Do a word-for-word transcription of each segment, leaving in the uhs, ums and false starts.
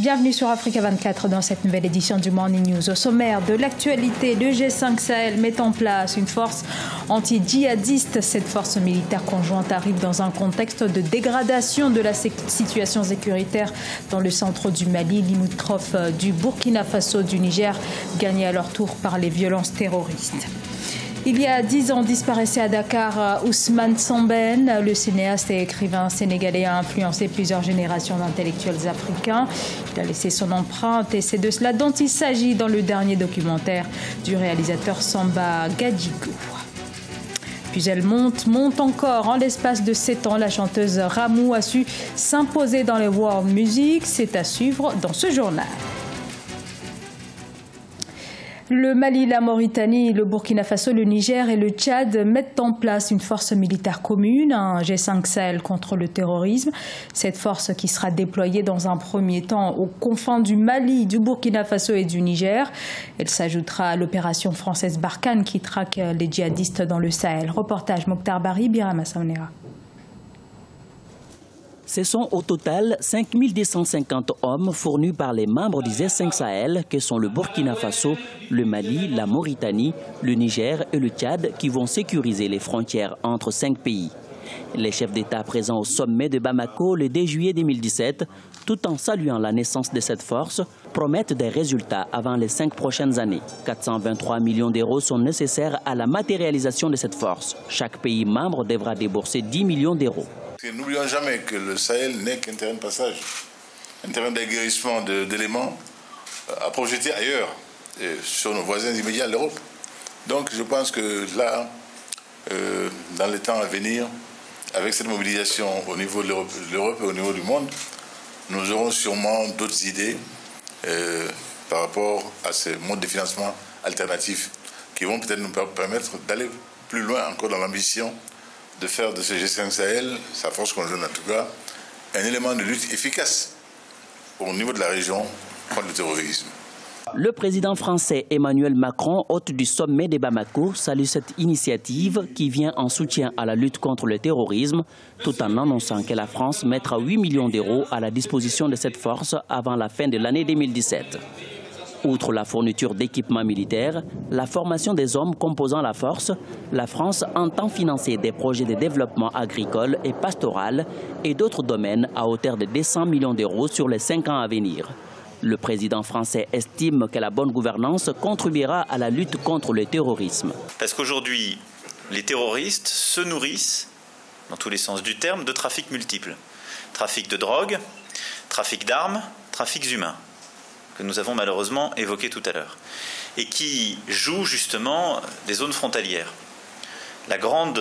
Bienvenue sur Africa vingt-quatre dans cette nouvelle édition du Morning News. Au sommaire de l'actualité, le G cinq Sahel met en place une force anti-djihadiste. Cette force militaire conjointe arrive dans un contexte de dégradation de la situation sécuritaire dans le centre du Mali, limitrophe du Burkina Faso, du Niger, gagnée à leur tour par les violences terroristes. Il y a dix ans disparaissait à Dakar Ousmane Sembène, le cinéaste et écrivain sénégalais a influencé plusieurs générations d'intellectuels africains. Il a laissé son empreinte et c'est de cela dont il s'agit dans le dernier documentaire du réalisateur Samba Gadjigo. Puis elle monte, monte encore. En l'espace de sept ans, la chanteuse Ramou a su s'imposer dans les world music. C'est à suivre dans ce journal. Le Mali, la Mauritanie, le Burkina Faso, le Niger et le Tchad mettent en place une force militaire commune, un G cinq Sahel contre le terrorisme. Cette force qui sera déployée dans un premier temps aux confins du Mali, du Burkina Faso et du Niger. Elle s'ajoutera à l'opération française Barkhane qui traque les djihadistes dans le Sahel. Reportage Moctar Barry, Biram Samnara. Ce sont au total cinq mille deux cent cinquante hommes fournis par les membres du G cinq Sahel, que sont le Burkina Faso, le Mali, la Mauritanie, le Niger et le Tchad, qui vont sécuriser les frontières entre cinq pays. Les chefs d'État présents au sommet de Bamako le deux juillet deux mille dix-sept, tout en saluant la naissance de cette force, promettent des résultats avant les cinq prochaines années. quatre cent vingt-trois millions d'euros sont nécessaires à la matérialisation de cette force. Chaque pays membre devra débourser dix millions d'euros. N'oublions jamais que le Sahel n'est qu'un terrain de passage, un terrain d'aguerrissement d'éléments à projeter ailleurs, et sur nos voisins immédiats, l'Europe. Donc je pense que là, euh, dans les temps à venir, avec cette mobilisation au niveau de l'Europe et au niveau du monde, nous aurons sûrement d'autres idées euh, par rapport à ces modes de financement alternatifs qui vont peut-être nous permettre d'aller plus loin encore dans l'ambition de faire de ce G cinq Sahel, sa force conjointe en tout cas, un élément de lutte efficace au niveau de la région contre le terrorisme. Le président français Emmanuel Macron, hôte du sommet de Bamako, salue cette initiative qui vient en soutien à la lutte contre le terrorisme, tout en annonçant que la France mettra huit millions d'euros à la disposition de cette force avant la fin de l'année deux mille dix-sept. Outre la fourniture d'équipements militaires, la formation des hommes composant la force, la France entend financer des projets de développement agricole et pastoral et d'autres domaines à hauteur de deux cents millions d'euros sur les cinq ans à venir. Le président français estime que la bonne gouvernance contribuera à la lutte contre le terrorisme. Parce qu'aujourd'hui, les terroristes se nourrissent, dans tous les sens du terme, de trafics multiples. Trafic de drogue, trafic d'armes, trafics humains, que nous avons malheureusement évoqué tout à l'heure, et qui joue justement des zones frontalières. La grande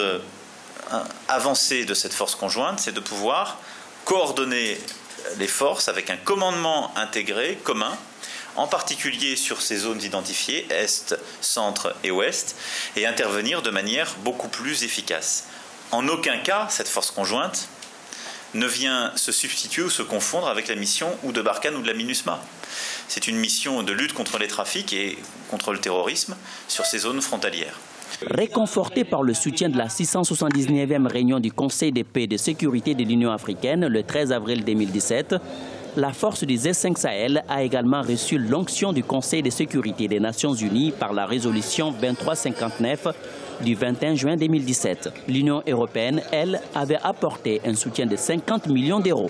avancée de cette force conjointe, c'est de pouvoir coordonner les forces avec un commandement intégré commun, en particulier sur ces zones identifiées, Est, Centre et Ouest, et intervenir de manière beaucoup plus efficace. En aucun cas, cette force conjointe ne vient se substituer ou se confondre avec la mission ou de Barkhane ou de la MINUSMA. C'est une mission de lutte contre les trafics et contre le terrorisme sur ces zones frontalières. Réconforté par le soutien de la six cent soixante-dix-neuvième réunion du Conseil de paix et de sécurité de l'Union africaine le treize avril deux mille dix-sept, la force du G cinq Sahel a également reçu l'onction du Conseil de sécurité des Nations unies par la résolution vingt-trois cinquante-neuf du vingt et un juin deux mille dix-sept. L'Union européenne, elle, avait apporté un soutien de cinquante millions d'euros.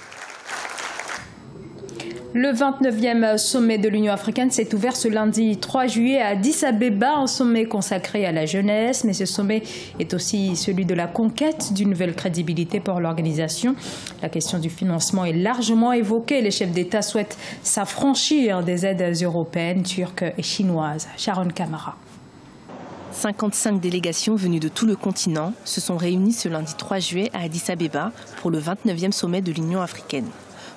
Le vingt-neuvième sommet de l'Union africaine s'est ouvert ce lundi trois juillet à Addis Abeba, un sommet consacré à la jeunesse. Mais ce sommet est aussi celui de la conquête d'une nouvelle crédibilité pour l'organisation. La question du financement est largement évoquée. Les chefs d'État souhaitent s'affranchir des aides européennes, turques et chinoises. Sharon Camara. cinquante-cinq délégations venues de tout le continent se sont réunies ce lundi trois juillet à Addis Abeba pour le vingt-neuvième sommet de l'Union africaine.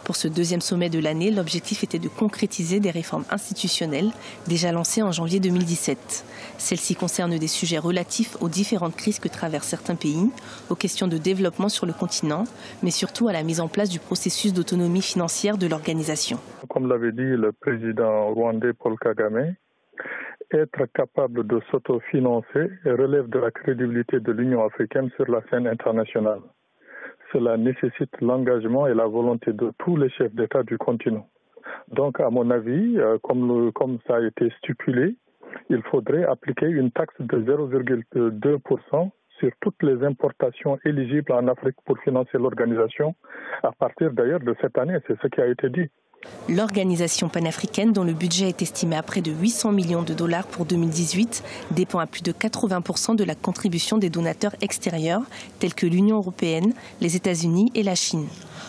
Pour ce deuxième sommet de l'année, l'objectif était de concrétiser des réformes institutionnelles déjà lancées en janvier deux mille dix-sept. Celles-ci concernent des sujets relatifs aux différentes crises que traversent certains pays, aux questions de développement sur le continent, mais surtout à la mise en place du processus d'autonomie financière de l'organisation. Comme l'avait dit le président rwandais Paul Kagame, être capable de s'autofinancer relève de la crédibilité de l'Union africaine sur la scène internationale. Cela nécessite l'engagement et la volonté de tous les chefs d'État du continent. Donc, à mon avis, euh, comme, le, comme ça a été stipulé, il faudrait appliquer une taxe de zéro virgule deux pour cent sur toutes les importations éligibles en Afrique pour financer l'organisation, à partir d'ailleurs de cette année, c'est ce qui a été dit. L'organisation panafricaine, dont le budget est estimé à près de huit cents millions de dollars pour deux mille dix-huit, dépend à plus de quatre-vingts pour cent de la contribution des donateurs extérieurs, tels que l'Union européenne, les États-Unis et la Chine.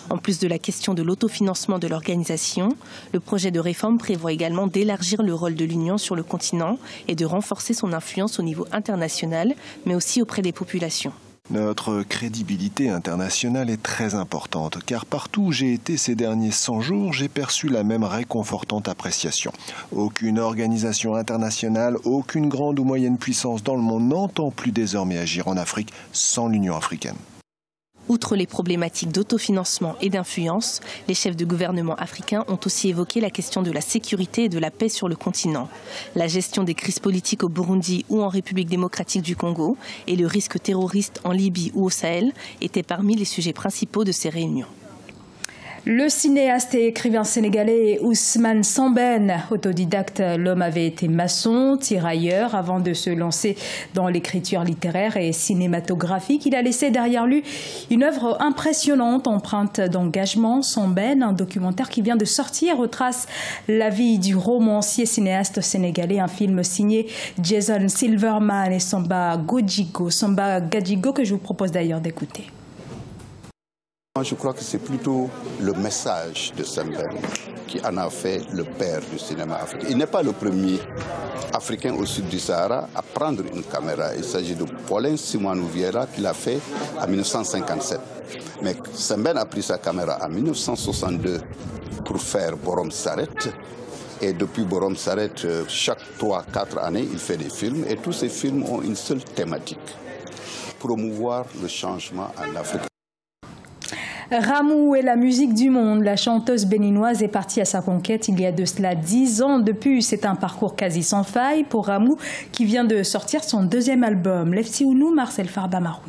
En plus de la question de l'autofinancement de l'organisation, le projet de réforme prévoit également d'élargir le rôle de l'Union sur le continent et de renforcer son influence au niveau international, mais aussi auprès des populations. Notre crédibilité internationale est très importante, car partout où j'ai été ces derniers cent jours, j'ai perçu la même réconfortante appréciation. Aucune organisation internationale, aucune grande ou moyenne puissance dans le monde n'entend plus désormais agir en Afrique sans l'Union africaine. Outre les problématiques d'autofinancement et d'influence, les chefs de gouvernement africains ont aussi évoqué la question de la sécurité et de la paix sur le continent, la gestion des crises politiques au Burundi ou en République démocratique du Congo et le risque terroriste en Libye ou au Sahel étaient parmi les sujets principaux de ces réunions. Le cinéaste et écrivain sénégalais Ousmane Sembène, autodidacte, l'homme avait été maçon, tirailleur, avant de se lancer dans l'écriture littéraire et cinématographique. Il a laissé derrière lui une œuvre impressionnante, empreinte d'engagement. Sembène, un documentaire qui vient de sortir, retrace la vie du romancier cinéaste sénégalais, un film signé Jason Silverman et Samba Gadjigo, Samba Gadjigo que je vous propose d'ailleurs d'écouter. Moi, je crois que c'est plutôt le message de Sembène qui en a fait le père du cinéma africain. Il n'est pas le premier Africain au sud du Sahara à prendre une caméra. Il s'agit de Paulin Simon Viera qui l'a fait en mille neuf cent cinquante-sept. Mais Sembène a pris sa caméra en mille neuf cent soixante-deux pour faire Borom Saret. Et depuis Borom Saret, chaque trois à quatre années, il fait des films. Et tous ces films ont une seule thématique, promouvoir le changement en Afrique. Ramou est la musique du monde. La chanteuse béninoise est partie à sa conquête il y a de cela dix ans. Depuis, c'est un parcours quasi sans faille pour Ramou qui vient de sortir son deuxième album. L'Efsi Ounou, Marcel Farba-Maroun.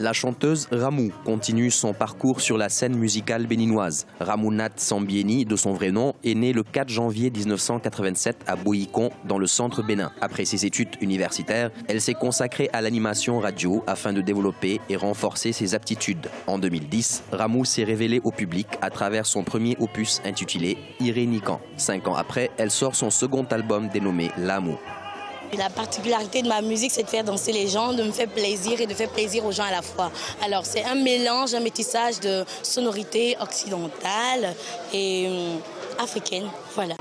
La chanteuse Ramou continue son parcours sur la scène musicale béninoise. Ramou Nat Sambieni, de son vrai nom, est née le quatre janvier mille neuf cent quatre-vingt-sept à Boïcon, dans le centre Bénin. Après ses études universitaires, elle s'est consacrée à l'animation radio afin de développer et renforcer ses aptitudes. En deux mille dix, Ramou s'est révélée au public à travers son premier opus intitulé « Irénikan ». Cinq ans après, elle sort son second album dénommé « L'amour ». La particularité de ma musique, c'est de faire danser les gens, de me faire plaisir et de faire plaisir aux gens à la fois. Alors c'est un mélange, un métissage de sonorités occidentales et euh, africaines. Voilà.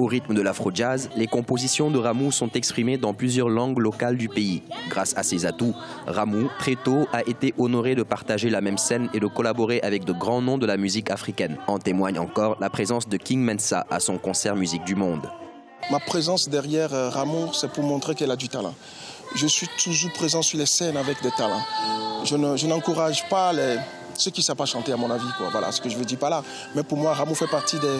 Au rythme de l'afro-jazz, les compositions de Ramou sont exprimées dans plusieurs langues locales du pays. Grâce à ses atouts, Ramou, très tôt, a été honoré de partager la même scène et de collaborer avec de grands noms de la musique africaine. En témoigne encore la présence de King Mensah à son concert Musique du Monde. Ma présence derrière Ramou, c'est pour montrer qu'elle a du talent. Je suis toujours présent sur les scènes avec des talents. Je ne, je n'encourage pas les, ceux qui ne savent pas chanter, à mon avis, quoi. Voilà ce que je ne veux dire pas là. Mais pour moi, Ramou fait partie des...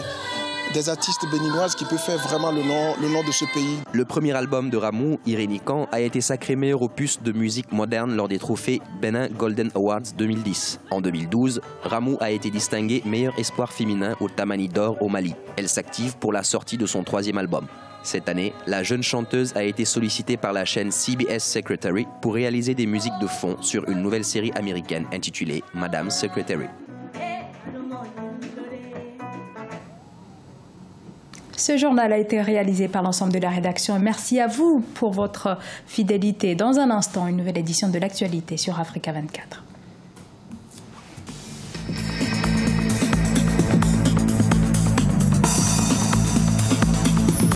des artistes béninoises qui peuvent faire vraiment le nom, le nom de ce pays. Le premier album de Ramou, Irénikan, a été sacré meilleur opus de musique moderne lors des trophées Benin Golden Awards deux mille dix. En deux mille douze, Ramou a été distinguée meilleur espoir féminin au Tamani d'or au Mali. Elle s'active pour la sortie de son troisième album. Cette année, la jeune chanteuse a été sollicitée par la chaîne C B S Secretary pour réaliser des musiques de fond sur une nouvelle série américaine intitulée Madame Secretary. Ce journal a été réalisé par l'ensemble de la rédaction. Merci à vous pour votre fidélité. Dans un instant, une nouvelle édition de l'actualité sur Africa vingt-quatre.